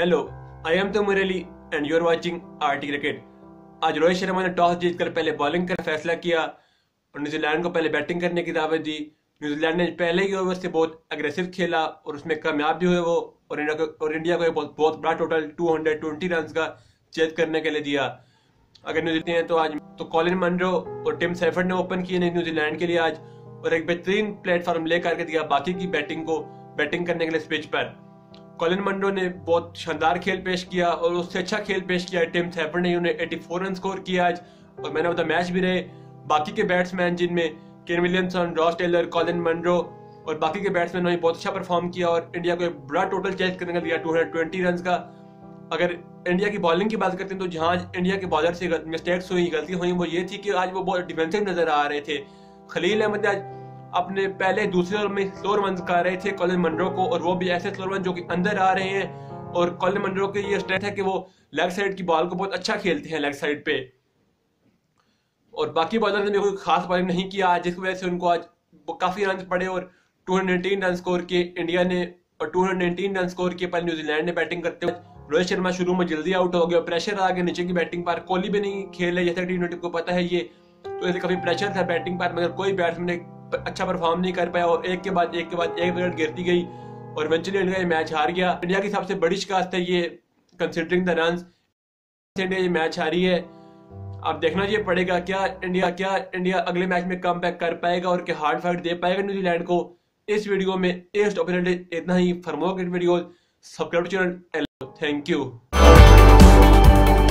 Hello, I am Tom Murray Lee and you are watching RT cricket. आज रोहित शर्मा ने toss जीतकर पहले bowling का फैसला किया और न्यूजीलैंड को पहले बैटिंग करने की दावत दी। न्यूजीलैंड ने पहले ही ओवर से बहुत अग्रेसिव खेला और उसमें कामयाब भी हुए वो और इंडिया को एक बहुत बड़ा टोटल 220 रन का चेज करने के लिए दिया। अगर न्यूजीलैंड हैं तो आज तो कॉलिन मनरो और टिम सेफर्ट ने ओपन किए न्यूजीलैंड के लिए आज और एक बेहतरीन प्लेटफॉर्म लेकर के दिया बाकी की बैटिंग को बैटिंग करने के लिए। पिच पर कॉलिन मंडो ने बहुत शानदार खेल पेश किया और उससे अच्छा खेल पेश किया टिम सेफर्ट ने। उन्हें 84 रन स्कोर किया आज और मैन ऑफ द मैच भी रहे। बाकी के बैट्समैन जिनमें Kane Williamson, Ross Taylor, Colin Munro और बाकी के बैट्समैन ने बहुत अच्छा परफॉर्म किया और इंडिया को एक बड़ा टोटल चेज करने का दिया 220 रन का। अगर इंडिया की बॉलिंग की बात करते हैं तो जहाँ इंडिया के बॉलर से मिस्टेक्स हुई, गलती हुई, वो ये थी कि आज वो बहुत डिफेंसिव नजर आ रहे थे। खलील अहमद आज अपने पहले दूसरे ओवर में स्लो रन कर रहे थे कॉलिन मंरो को और वो भी ऐसे स्लो रन जो कि अंदर आ रहे हैं। और कॉलिन मंरो की ये स्ट्रेंथ है कि वो लेग साइड की बॉल को बहुत अच्छा खेलते हैं लेग साइड पे और बाकी बॉलर ने भी कोई खास बॉलिंग नहीं किया आज, जिसकी वजह से उनको आज काफी रन पड़े और 218 रन स्कोर किए इंडिया ने और 219 रन स्कोर किए पहले न्यूजीलैंड ने। बैटिंग करते हुए रोहित शर्मा शुरू में जल्दी आउट हो गया, प्रेशर आ गया नीचे की बैटिंग पर। कोहली भी नहीं खेले जैसे टी20 को पता है ये, तो ऐसे काफी प्रेशर था बैटिंग पर, मगर कोई बैट्समैन ने अच्छा परफॉर्म नहीं कर पाया और एक के बाद एक विकेट गिरती गई और इवेंचुअली इंडिया ये मैच हार गया। इंडिया की सबसे बड़ी शिकस्त है ये, कंसीडरिंग द रन्स इंडिया ये मैच हारी है। अब देखना ये पड़ेगा क्या इंडिया अगले मैच में कमबैक कर पाएगा और क्या हार्ड फाइट दे पाएगा न्यूजीलैंड को। इस वीडियो में इस टॉपिक में इतना ही। For more cricket videos subscribe to channel. Thank you.